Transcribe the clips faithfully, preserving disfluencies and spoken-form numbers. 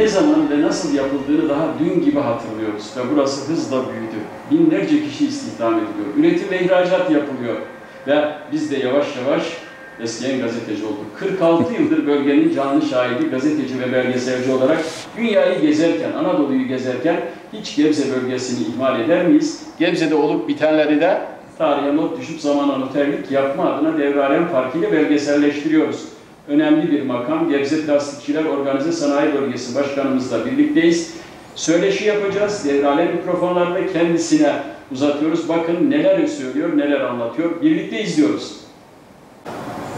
ne zaman ve nasıl yapıldığını daha dün gibi hatırlıyoruz ve burası hızla büyüdü. Binlerce kişi istihdam ediliyor, üretim ve ihracat yapılıyor ve biz de yavaş yavaş eskiyen gazeteci olduk. kırk altı yıldır bölgenin canlı şahidi, gazeteci ve belgeselci olarak dünyayı gezerken, Anadolu'yu gezerken hiç Gebze bölgesini ihmal eder miyiz? Gebze'de olup bitenleri de tarihe not düşüp zamana noterlik yapma adına Devri Alem farkıyla belgeselleştiriyoruz. Önemli bir makam. Gebze Plastikçiler Organize Sanayi Bölgesi Başkanımızla birlikteyiz. Söyleşi yapacağız. Devri Alem mikrofonlarını kendisine uzatıyoruz. Bakın neler söylüyor, neler anlatıyor. Birlikte izliyoruz.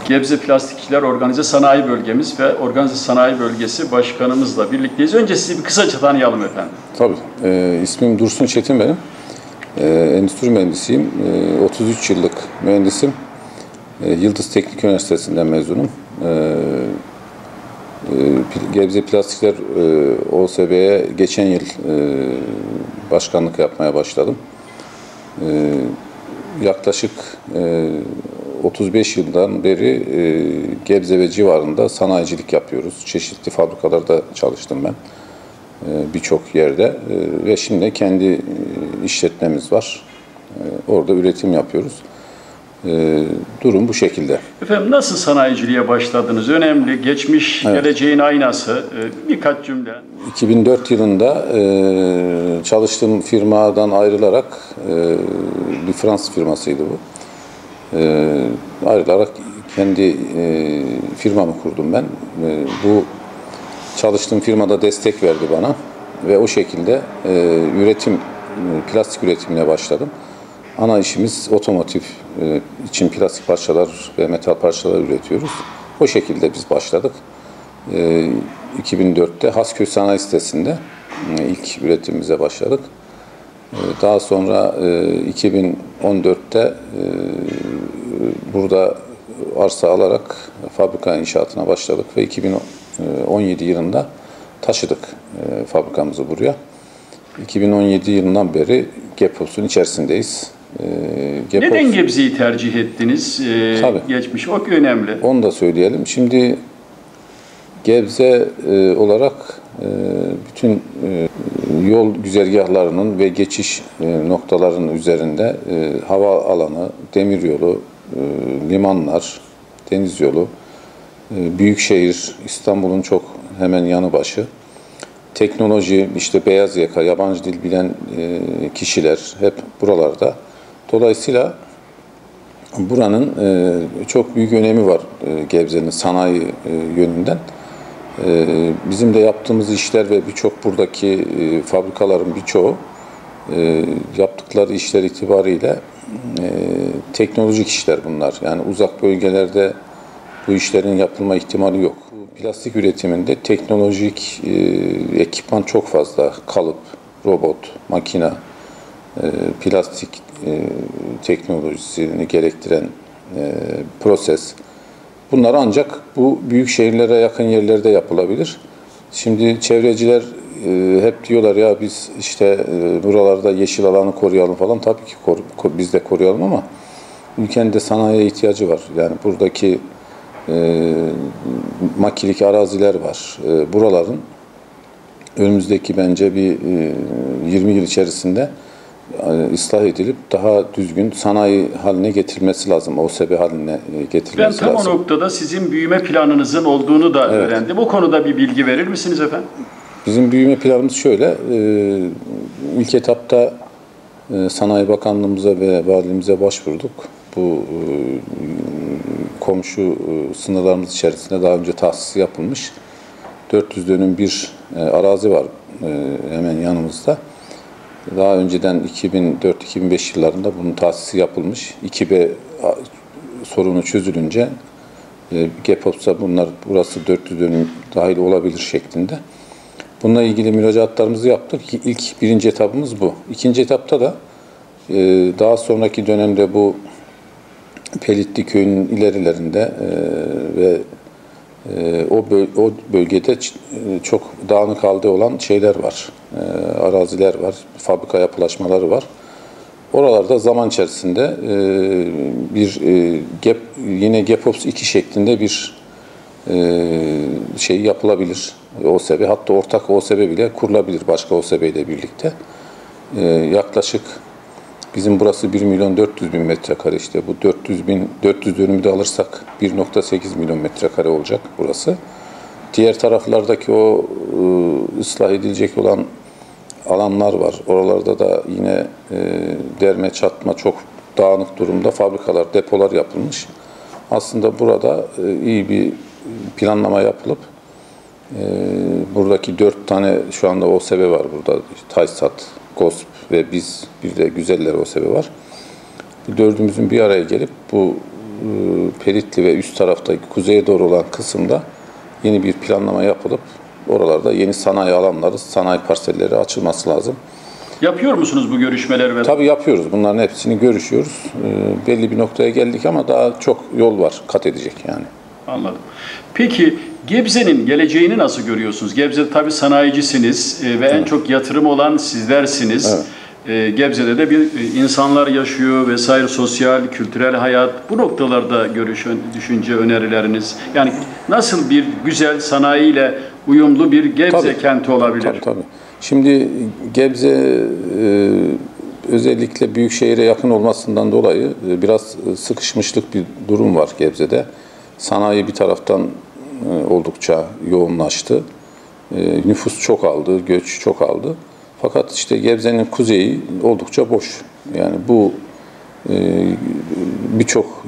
Gebze Plastikçiler Organize Sanayi Bölgemiz ve Organize Sanayi Bölgesi Başkanımızla birlikteyiz. Önce sizi bir kısaca tanıyalım efendim. Tabii. E, ismim Dursun Çetin benim. E, endüstri mühendisiyim. E, otuz üç yıllık mühendisim. E, Yıldız Teknik Üniversitesi'nden mezunum. E, Gebze Plastikçiler e, O S B'ye geçen yıl e, başkanlık yapmaya başladım. E, yaklaşık e, otuz beş yıldan beri e, Gebze ve civarında sanayicilik yapıyoruz. Çeşitli fabrikalarda çalıştım ben e, birçok yerde e, ve şimdi kendi işletmemiz var. E, orada üretim yapıyoruz. E, durum bu şekilde. Efendim nasıl sanayiciliğe başladınız? Önemli, geçmiş, evet. Geleceğin aynası. E, birkaç cümle. iki bin dört yılında e, çalıştığım firmadan ayrılarak e, bir Fransız firmasıydı bu. E, ayrılarak kendi e, firmamı kurdum ben. E, bu çalıştığım firmada destek verdi bana ve o şekilde e, üretim, plastik üretimine başladım. Ana işimiz otomotiv e, için plastik parçalar ve metal parçalar üretiyoruz. O şekilde biz başladık. E, iki bin dörtte Hasköy Sanayi Sitesi'nde e, ilk üretimimize başladık. E, daha sonra e, iki bin on dörtte e, burada arsa alarak fabrika inşaatına başladık ve iki bin on yedi yılında taşıdık e, fabrikamızı buraya. iki bin on yedi yılından beri GEPOS'un içerisindeyiz. E, GEPOS... Neden Gebze'yi tercih ettiniz? E, Tabii. Geçmiş o önemli. Onu da söyleyelim. Şimdi Gebze e, olarak e, bütün e, yol güzergahlarının ve geçiş e, noktalarının üzerinde e, hava alanı, demiryolu, e, limanlar, deniz yolu, e, büyükşehir, İstanbul'un çok hemen yanı başı. Teknoloji, işte beyaz yaka, yabancı dil bilen kişiler hep buralarda. Dolayısıyla buranın çok büyük önemi var Gebze'nin sanayi yönünden. Bizim de yaptığımız işler ve birçok buradaki fabrikaların birçoğu yaptıkları işler itibariyle teknolojik işler bunlar. Yani uzak bölgelerde bu işlerin yapılma ihtimali yok. Plastik üretiminde teknolojik e, ekipman çok fazla. Kalıp, robot, makina, e, plastik e, teknolojisini gerektiren e, proses. Bunlar ancak bu büyük şehirlere yakın yerlerde yapılabilir. Şimdi çevreciler e, hep diyorlar ya biz işte e, buralarda yeşil alanı koruyalım falan. Tabii ki koru, biz de koruyalım ama ülkenin de sanayiye ihtiyacı var. Yani buradaki E, makilik araziler var. E, buraların önümüzdeki bence bir e, yirmi yıl içerisinde e, ıslah edilip daha düzgün sanayi haline getirilmesi lazım. O S B haline getirilmesi lazım. Ben tam lazım. O noktada sizin büyüme planınızın olduğunu da evet. Öğrendim. O konuda bir bilgi verir misiniz efendim? Bizim büyüme planımız şöyle. E, ilk etapta e, Sanayi Bakanlığımıza ve valimize başvurduk. Bu komşu sınırlarımız içerisinde daha önce tahsis yapılmış dört yüz dönüm bir arazi var hemen yanımızda. Daha önceden iki bin dört iki bin beş yıllarında bunun tahsisi yapılmış. iki B sorunu çözülünce GEPOS'a bunlar burası dört yüz dönüm dahil olabilir şeklinde. Bununla ilgili müracaatlarımızı yaptık. İlk birinci etapımız bu. İkinci etapta da daha sonraki dönemde bu Pelitli köyünün ilerilerinde e, ve e, o, böl o bölgede çok dağınık halde olan şeyler var, e, araziler var, fabrika yapılaşmaları var. Oralarda zaman içerisinde e, bir e, gep, yine GEPOS iki şeklinde bir şey yapılabilir. O S B, hatta ortak O S B bile kurulabilir başka O S B ile birlikte. Yaklaşık bizim burası bir milyon dört yüz bin metrekare, işte bu dört yüz bin dört yüz dönümü de alırsak bir nokta sekiz milyon metrekare olacak burası. Diğer taraflardaki o ıslah edilecek olan alanlar var. Oralarda da yine derme çatma çok dağınık durumda, fabrikalar, depolar yapılmış. Aslında burada iyi bir planlama yapılıp buradaki dört tane şu anda O S B var burada. Taysat, G O S B ve biz, bir de Güzeller O S B var. Bu dördümüzün bir araya gelip bu Peritli ve üst taraftaki kuzeye doğru olan kısımda yeni bir planlama yapılıp oralarda yeni sanayi alanları, sanayi parselleri açılması lazım. Yapıyor musunuz bu görüşmeleri? Tabii yapıyoruz. Bunların hepsini görüşüyoruz. E, belli bir noktaya geldik ama daha çok yol var kat edecek yani. Anladım. Peki Gebze'nin geleceğini nasıl görüyorsunuz? Gebze'de tabii sanayicisiniz e, ve evet. en çok yatırım olan sizlersiniz. Evet. E, Gebze'de de bir e, insanlar yaşıyor vesaire, sosyal, kültürel hayat. Bu noktalarda görüş, düşünce önerileriniz. Yani nasıl bir güzel sanayiyle uyumlu bir Gebze tabii. kenti olabilir? Tabii tabii. Şimdi Gebze özellikle büyük şehire yakın olmasından dolayı biraz sıkışmışlık bir durum var Gebze'de. Sanayi bir taraftan oldukça yoğunlaştı. Nüfus çok aldı, göç çok aldı. Fakat işte Gebze'nin kuzeyi oldukça boş. Yani bu birçok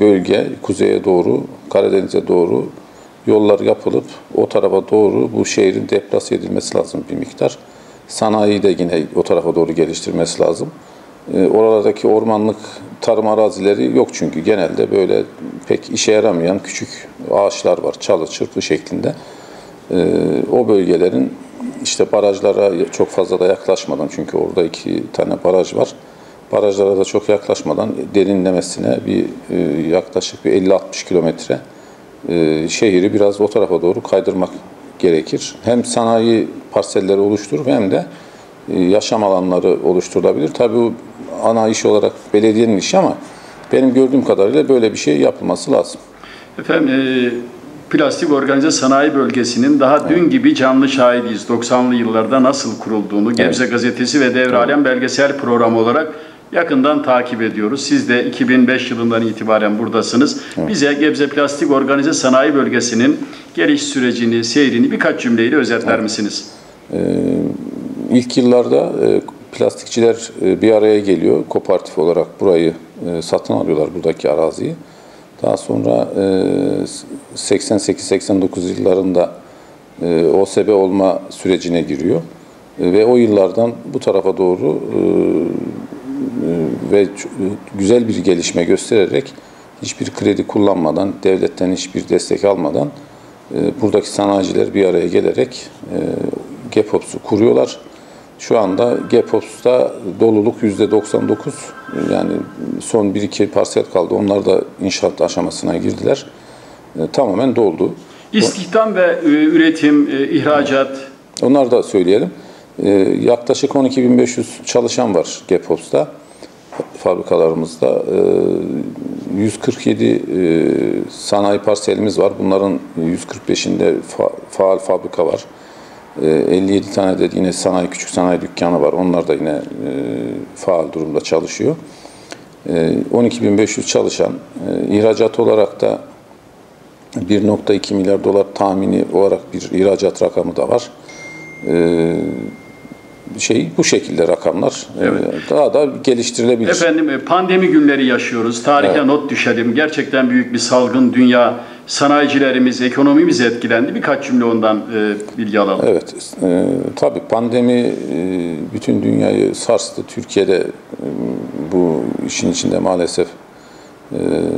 bölge kuzeye doğru, Karadeniz'e doğru yollar yapılıp o tarafa doğru bu şehrin deplase edilmesi lazım bir miktar. Sanayiyi de yine o tarafa doğru geliştirmesi lazım. E, oralardaki ormanlık tarım arazileri yok çünkü genelde böyle pek işe yaramayan küçük ağaçlar var, çalı çırpı şeklinde. E, o bölgelerin işte barajlara çok fazla da yaklaşmadan, çünkü orada iki tane baraj var. Barajlara da çok yaklaşmadan derinlemesine bir e, yaklaşık bir elli altmış kilometre Ee, şehri biraz o tarafa doğru kaydırmak gerekir. Hem sanayi parselleri oluşturur hem de e, yaşam alanları oluşturulabilir. Tabii bu ana iş olarak belediyenin işi ama benim gördüğüm kadarıyla böyle bir şey yapılması lazım. Efendim e, Plastik Organize Sanayi Bölgesi'nin daha evet. dün gibi canlı şahidiyiz. doksanlı yıllarda nasıl kurulduğunu Gebze evet. Gazetesi ve Devri Alem evet. belgesel programı olarak yakından takip ediyoruz. Siz de iki bin beş yılından itibaren buradasınız. Evet. Bize Gebze Plastik Organize Sanayi Bölgesi'nin geliş sürecini, seyrini birkaç cümleyle özetler evet. misiniz? Ee, ilk yıllarda e, plastikçiler e, bir araya geliyor. Kooperatif olarak burayı e, satın alıyorlar, buradaki araziyi. Daha sonra e, seksen sekiz seksen dokuz yıllarında e, O S B olma sürecine giriyor. E, ve o yıllardan bu tarafa doğru e, ve güzel bir gelişme göstererek hiçbir kredi kullanmadan, devletten hiçbir destek almadan buradaki sanayiciler bir araya gelerek GEPOSB'u kuruyorlar. Şu anda GEPOSB'da doluluk yüzde doksan dokuz, yani son bir iki parsel kaldı. Onlar da inşaat aşamasına girdiler. Tamamen doldu. İstihdam ve üretim, ihracat. Onları da söyleyelim. Yaklaşık on iki bin beş yüz çalışan var GEPOSB'da. Fabrikalarımızda yüz kırk yedi sanayi parselimiz var. Bunların yüz kırk beşinde faal fabrika var. elli yedi tane de yine sanayi, küçük sanayi dükkanı var. Onlar da yine faal durumda çalışıyor. on iki bin beş yüz çalışan, ihracat olarak da bir nokta iki milyar dolar tahmini olarak bir ihracat rakamı da var. Şey, bu şekilde rakamlar evet. daha da geliştirilebilir. Efendim pandemi günleri yaşıyoruz. Tarihe evet. not düşelim. Gerçekten büyük bir salgın, dünya, sanayicilerimiz, ekonomimiz etkilendi. Birkaç cümle ondan e, bilgi alalım. Evet. E, tabii pandemi e, bütün dünyayı sarstı. Türkiye'de e, bu işin içinde maalesef e,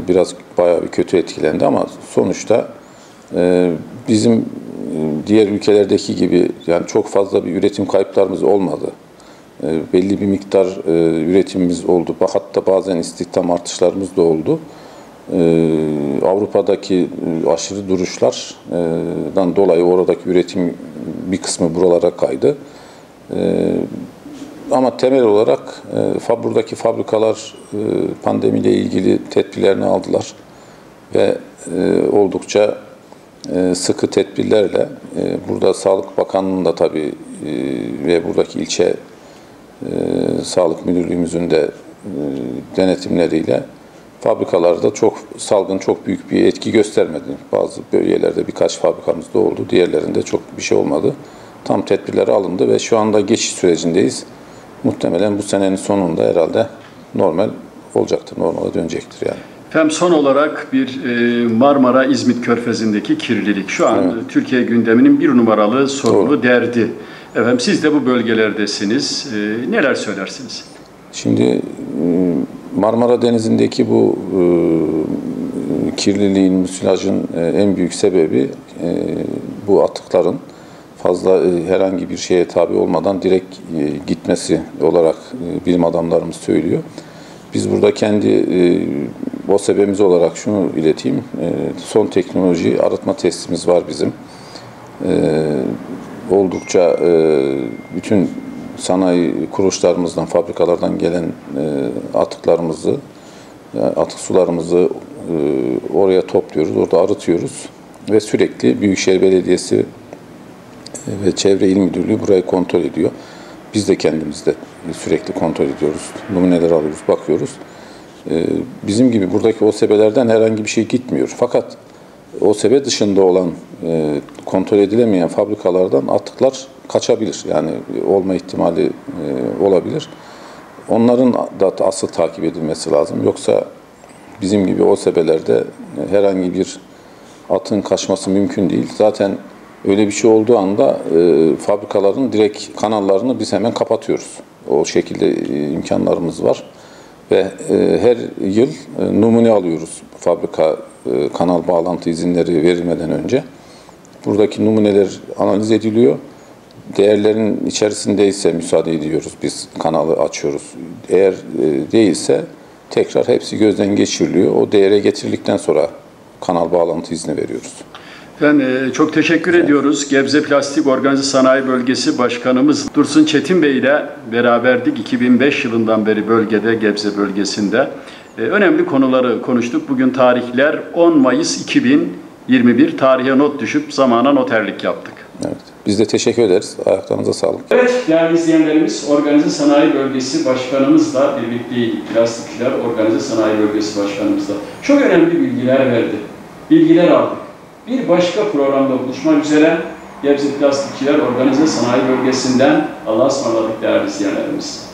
biraz bayağı bir kötü etkilendi ama sonuçta e, bizim diğer ülkelerdeki gibi yani çok fazla bir üretim kayıplarımız olmadı. E, belli bir miktar e, üretimimiz oldu. Hatta bazen istihdam artışlarımız da oldu. E, Avrupa'daki e, aşırı duruşlardan dolayı oradaki üretim bir kısmı buralara kaydı. E, ama temel olarak e, buradaki fabrikalar e, pandemiyle ilgili tedbirlerini aldılar ve e, oldukça sıkı tedbirlerle burada Sağlık Bakanlığı'nın da tabii ve buradaki ilçe Sağlık Müdürlüğümüzün de denetimleriyle fabrikalarda çok salgın çok büyük bir etki göstermedi. Bazı bölgelerde birkaç fabrikamızda oldu, diğerlerinde çok bir şey olmadı. Tam tedbirleri alındı ve şu anda geçiş sürecindeyiz. Muhtemelen bu senenin sonunda herhalde normal olacaktır, normala dönecektir yani. Hem son olarak bir Marmara İzmit Körfezi'ndeki kirlilik. Şu an evet. Türkiye gündeminin bir numaralı sorunu Doğru. derdi. Efendim siz de bu bölgelerdesiniz. Neler söylersiniz? Şimdi Marmara Denizi'ndeki bu kirliliğin, müsilajın en büyük sebebi bu atıkların fazla herhangi bir şeye tabi olmadan direkt gitmesi olarak bilim adamlarımız söylüyor. Biz burada kendi o sebebimiz olarak şunu ileteyim. Son teknoloji arıtma tesisimiz var bizim. Oldukça bütün sanayi kuruluşlarımızdan, fabrikalardan gelen atıklarımızı, atık sularımızı oraya topluyoruz, orada arıtıyoruz. Ve sürekli Büyükşehir Belediyesi ve Çevre İl Müdürlüğü burayı kontrol ediyor. Biz de kendimiz de sürekli kontrol ediyoruz. Numuneler alıyoruz, bakıyoruz. Bizim gibi buradaki O S B'lerden herhangi bir şey gitmiyor. Fakat O S B dışında olan kontrol edilemeyen fabrikalardan atıklar kaçabilir. Yani olma ihtimali olabilir. Onların da asıl takip edilmesi lazım. Yoksa bizim gibi O S B'lerde herhangi bir atın kaçması mümkün değil. Zaten öyle bir şey olduğu anda e, fabrikaların direkt kanallarını biz hemen kapatıyoruz. O şekilde e, imkanlarımız var. Ve e, her yıl e, numune alıyoruz fabrika e, kanal bağlantı izinleri verilmeden önce. Buradaki numuneler analiz ediliyor. Değerlerin içerisindeyse müsaade ediyoruz, biz kanalı açıyoruz. Eğer e, değilse tekrar hepsi gözden geçiriliyor. O değere getirildikten sonra kanal bağlantı izni veriyoruz. Efendim, çok teşekkür ediyoruz. Gebze Plastik Organize Sanayi Bölgesi Başkanımız Dursun Çetin Bey ile beraberdik. iki bin beş yılından beri bölgede, Gebze bölgesinde önemli konuları konuştuk. Bugün tarihler on Mayıs iki bin yirmi bir. Tarihe not düşüp zamana noterlik yaptık. Evet, biz de teşekkür ederiz. Ayaklarınıza sağlık. Evet, değerli izleyenlerimiz, Organize Sanayi Bölgesi Başkanımızla birlikteydik. Plastikçiler Organize Sanayi Bölgesi Başkanımızla. Çok önemli bilgiler verdi. Bilgiler aldık. Bir başka programda buluşmak üzere Gebze Plastikçiler Organize Sanayi Bölgesi'nden Allah'a ısmarladık değerli izleyenlerimiz.